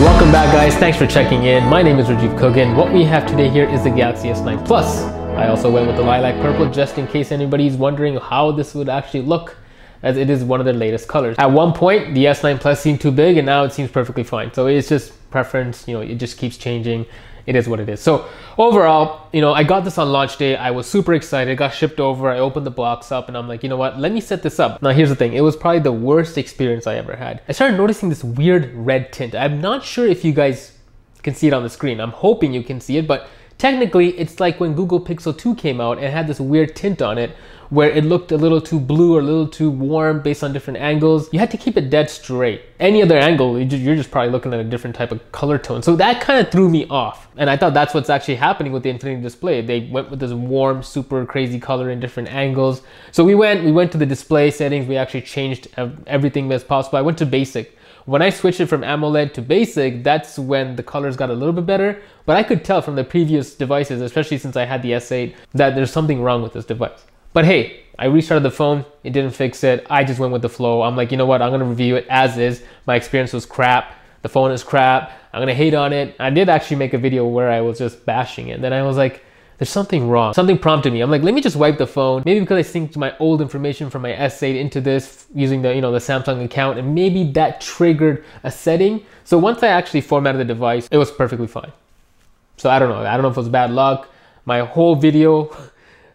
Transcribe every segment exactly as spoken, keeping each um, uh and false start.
Welcome back, guys. Thanks for checking in. My name is Rajeev Kugan. What we have today here is the Galaxy S nine Plus. I also went with the lilac purple just in case anybody's wondering how this would actually look, as it is one of the latest colors. At one point, the S nine Plus seemed too big and now it seems perfectly fine. So it's just preference, you know, it just keeps changing. It is what it is. So overall, you know, I got this on launch day. I was super excited. It got shipped over. I opened the box up and I'm like, you know what? Let me set this up. Now, here's the thing. It was probably the worst experience I ever had. I started noticing this weird red tint. I'm not sure if you guys can see it on the screen. I'm hoping you can see it, but technically, it's like when Google Pixel two came out and had this weird tint on it where it looked a little too blue or a little too warm based on different angles. You had to keep it dead straight. Any other angle, you're just probably looking at a different type of color tone. So that kind of threw me off. And I thought that's what's actually happening with the Infinity Display. They went with this warm, super crazy color in different angles. So we went, we went to the display settings. We actually changed everything that's possible. I went to basic. When I switched it from AMOLED to basic, that's when the colors got a little bit better. But I could tell from the previous devices, especially since I had the S eight, that there's something wrong with this device. But hey, I restarted the phone. It didn't fix it. I just went with the flow. I'm like, you know what? I'm going to review it as is. My experience was crap. The phone is crap. I'm going to hate on it. I did actually make a video where I was just bashing it. Then I was like, there's something wrong. Something prompted me. I'm like, let me just wipe the phone. Maybe because I synced my old information from my S eight into this using the, you know, the Samsung account, and maybe that triggered a setting. So once I actually formatted the device, it was perfectly fine. So I don't know. I don't know if it was bad luck. My whole video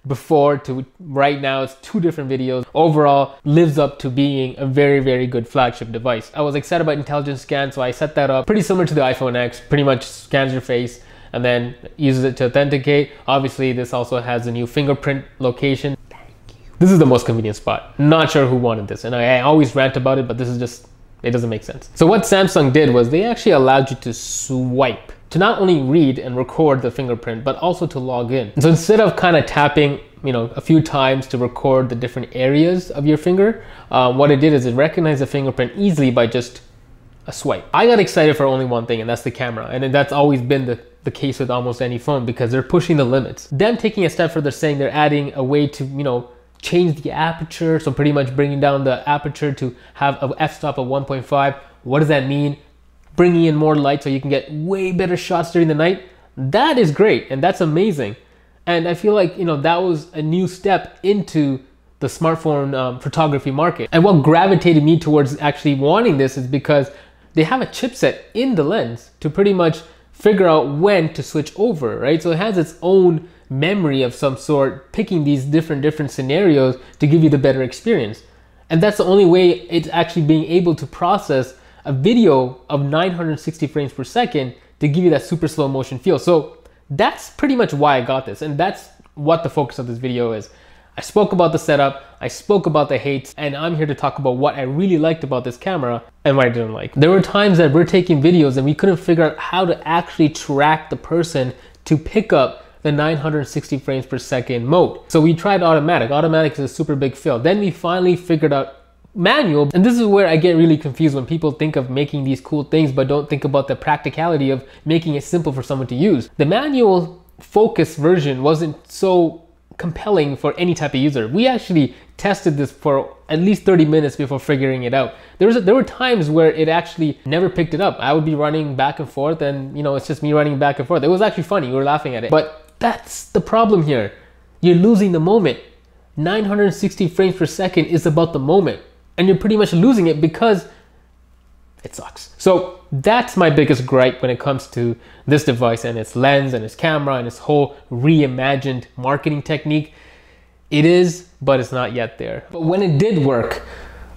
before to right now, it's two different videos. Overall, lives up to being a very, very good flagship device. I was excited about Intelligent Scan, so I set that up. Pretty similar to the iPhone X, pretty much scans your face and then uses it to authenticate. Obviously, this also has a new fingerprint location. Thank you. This is the most convenient spot. Not sure who wanted this. And I, I always rant about it, but this is just, it doesn't make sense. So what Samsung did was they actually allowed you to swipe, to not only read and record the fingerprint, but also to log in. So instead of kind of tapping, you know, a few times to record the different areas of your finger, uh, what it did is it recognized the fingerprint easily by just a swipe. I got excited for only one thing, and that's the camera. And that's always been the, the case with almost any phone, because they're pushing the limits. Them taking a step further, saying they're adding a way to, you know, change the aperture. So pretty much bringing down the aperture to have an f-stop of one point five. What does that mean? Bringing in more light so you can get way better shots during the night. That is great, and that's amazing. And I feel like, you know, that was a new step into the smartphone um, photography market. And what gravitated me towards actually wanting this is because they have a chipset in the lens to pretty much figure out when to switch over, right? So it has its own memory of some sort, picking these different different scenarios to give you the better experience. And that's the only way it's actually being able to process a video of nine hundred sixty frames per second to give you that super slow motion feel. So that's pretty much why I got this. And that's what the focus of this video is. I spoke about the setup, I spoke about the hates, and I'm here to talk about what I really liked about this camera and what I didn't like. There were times that we're taking videos and we couldn't figure out how to actually track the person to pick up the nine hundred sixty frames per second mode. So we tried automatic. Automatic is a super big fail. Then we finally figured out manual, and this is where I get really confused when people think of making these cool things but don't think about the practicality of making it simple for someone to use. The manual focus version wasn't so compelling for any type of user. We actually tested this for at least thirty minutes before figuring it out. There was a, there were times where it actually never picked it up. I would be running back and forth, and you know, it's just me running back and forth. It was actually funny. We were laughing at it. But that's the problem here. You're losing the moment. nine hundred sixty frames per second is about the moment, and you're pretty much losing it because it sucks. So that's my biggest gripe when it comes to this device and its lens and its camera and its whole reimagined marketing technique. It is, but it's not yet there. But when it did work,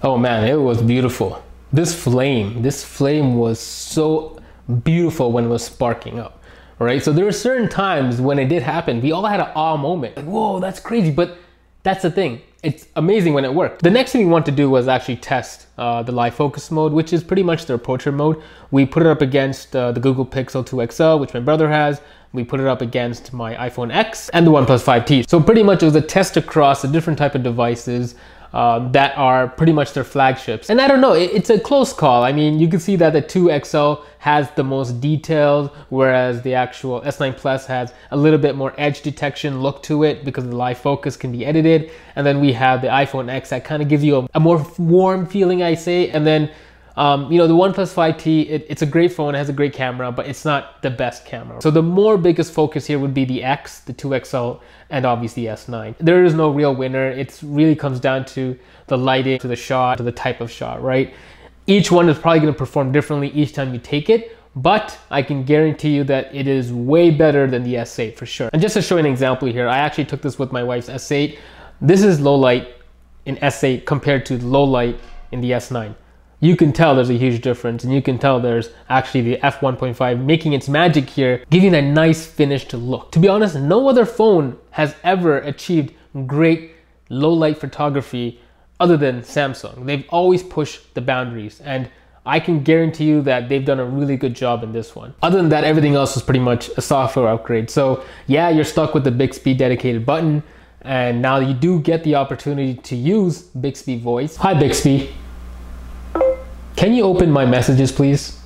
oh man, it was beautiful. This flame, this flame was so beautiful when it was sparking up, right? So there were certain times when it did happen, we all had an awe moment. Like, whoa, that's crazy, but that's the thing. It's amazing when it worked. The next thing we want to do was actually test uh, the live focus mode, which is pretty much their portrait mode. We put it up against uh, the Google Pixel two X L, which my brother has. We put it up against my iPhone X and the OnePlus five T. So pretty much it was a test across the different type of devices uh, that are pretty much their flagships. And I don't know, it, it's a close call. I mean, you can see that the two X L has the most details, whereas the actual S nine Plus has a little bit more edge detection look to it because the live focus can be edited. And then we have the iPhone X that kind of gives you a, a more warm feeling, I say. And then Um, you know, the OnePlus five T, it, it's a great phone, it has a great camera, but it's not the best camera. So the more biggest focus here would be the X, the two X L, and obviously the S nine. There is no real winner. It really comes down to the lighting, to the shot, to the type of shot, right? Each one is probably going to perform differently each time you take it, but I can guarantee you that it is way better than the S eight for sure. And just to show you an example here, I actually took this with my wife's S eight. This is low light in S eight compared to low light in the S nine. You can tell there's a huge difference, and you can tell there's actually the f one point five making its magic here, giving a nice finished look. To be honest, no other phone has ever achieved great low light photography other than Samsung. They've always pushed the boundaries, and I can guarantee you that they've done a really good job in this one. Other than that, everything else was pretty much a software upgrade. So yeah, you're stuck with the Bixby dedicated button, and now you do get the opportunity to use Bixby Voice. Hi Bixby. Can you open my messages, please?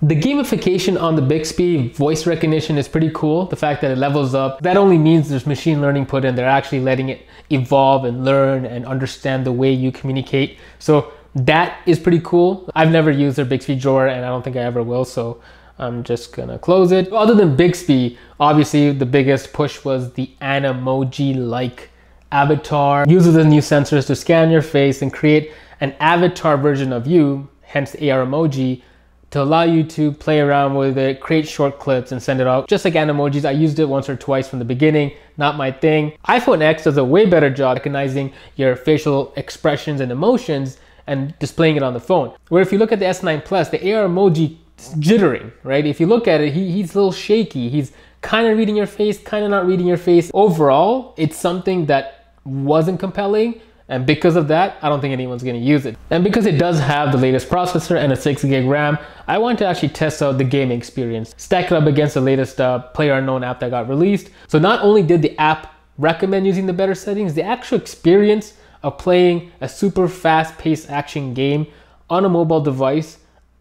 The gamification on the Bixby voice recognition is pretty cool. The fact that it levels up, that only means there's machine learning put in. They're actually letting it evolve and learn and understand the way you communicate. So that is pretty cool. I've never used their Bixby drawer, and I don't think I ever will, so I'm just gonna close it. Other than Bixby, obviously the biggest push was the Animoji-like avatar. Uses the new sensors to scan your face and create an avatar version of you, hence A R Emoji, to allow you to play around with it, create short clips and send it out. Just like Animojis, I used it once or twice from the beginning, not my thing. iPhone X does a way better job recognizing your facial expressions and emotions and displaying it on the phone. Where if you look at the S nine Plus, the A R Emoji is jittering, right? If you look at it, he, he's a little shaky. He's kind of reading your face, kind of not reading your face. Overall, it's something that wasn't compelling. And because of that, I don't think anyone's gonna use it. And because it does have the latest processor and a six gig RAM, I want to actually test out the gaming experience. Stack it up against the latest uh, PlayerUnknown app that got released. So not only did the app recommend using the better settings, the actual experience of playing a super fast-paced action game on a mobile device,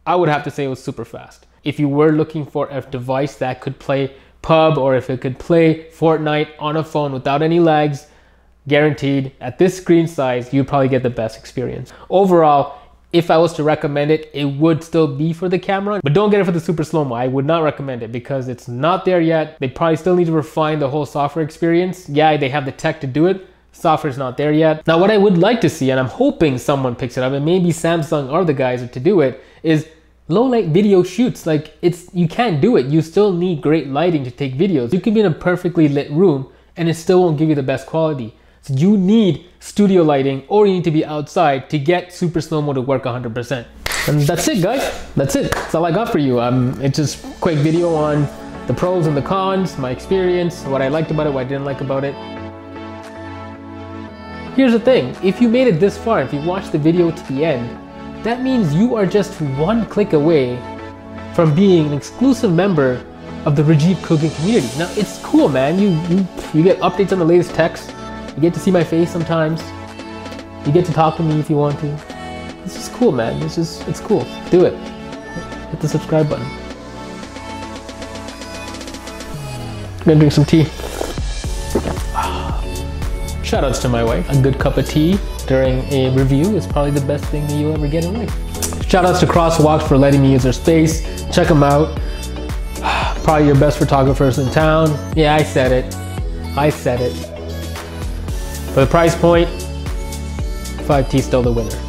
I would have to say it was super fast. If you were looking for a device that could play P U B G or if it could play Fortnite on a phone without any lags, guaranteed, at this screen size, you probably get the best experience. Overall, if I was to recommend it, it would still be for the camera, but don't get it for the super slow-mo. I would not recommend it because it's not there yet. They probably still need to refine the whole software experience. Yeah, they have the tech to do it. Software's not there yet. Now, what I would like to see, and I'm hoping someone picks it up, and maybe Samsung or the guys are to do it, is low-light video shoots. Like, it's you can't do it. You still need great lighting to take videos. You can be in a perfectly lit room, and it still won't give you the best quality. You need studio lighting, or you need to be outside to get super slow-mo to work one hundred percent. And that's it, guys. That's it. That's all I got for you. Um, it's just a quick video on the pros and the cons, my experience, what I liked about it, what I didn't like about it. Here's the thing. If you made it this far, if you watched the video to the end, that means you are just one click away from being an exclusive member of the Rajeev Kugan community. Now, it's cool, man. You, you, you get updates on the latest text. You get to see my face sometimes. You get to talk to me if you want to. It's just cool, man. It's just, it's cool. Do it. Hit the subscribe button. I'm gonna drink some tea. Shoutouts to my wife. A good cup of tea during a review is probably the best thing that you'll ever get in life. Shoutouts to CrossWalk for letting me use their space. Check them out. Probably your best photographers in town. Yeah, I said it. I said it. For the price point, five T still the winner.